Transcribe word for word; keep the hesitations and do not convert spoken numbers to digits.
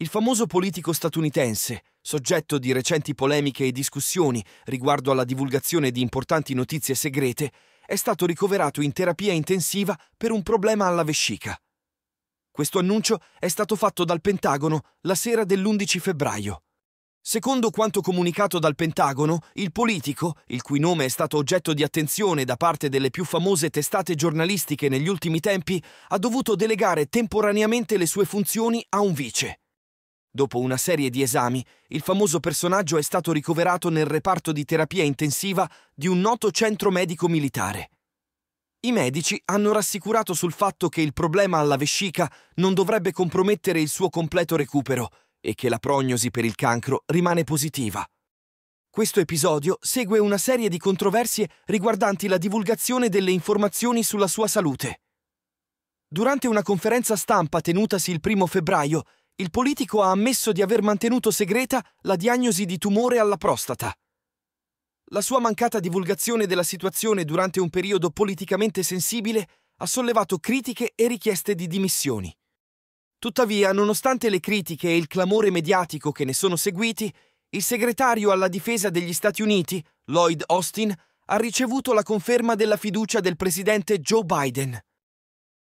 Il famoso politico statunitense, soggetto di recenti polemiche e discussioni riguardo alla divulgazione di importanti notizie segrete, è stato ricoverato in terapia intensiva per un problema alla vescica. Questo annuncio è stato fatto dal Pentagono la sera dell'undici febbraio. Secondo quanto comunicato dal Pentagono, il politico, il cui nome è stato oggetto di attenzione da parte delle più famose testate giornalistiche negli ultimi tempi, ha dovuto delegare temporaneamente le sue funzioni a un vice. Dopo una serie di esami, il famoso personaggio è stato ricoverato nel reparto di terapia intensiva di un noto centro medico militare. I medici hanno rassicurato sul fatto che il problema alla vescica non dovrebbe compromettere il suo completo recupero e che la prognosi per il cancro rimane positiva. Questo episodio segue una serie di controversie riguardanti la divulgazione delle informazioni sulla sua salute. Durante una conferenza stampa tenutasi il primo febbraio, il politico ha ammesso di aver mantenuto segreta la diagnosi di tumore alla prostata. La sua mancata divulgazione della situazione durante un periodo politicamente sensibile ha sollevato critiche e richieste di dimissioni. Tuttavia, nonostante le critiche e il clamore mediatico che ne sono seguiti, il segretario alla difesa degli Stati Uniti, Lloyd Austin, ha ricevuto la conferma della fiducia del presidente Joe Biden.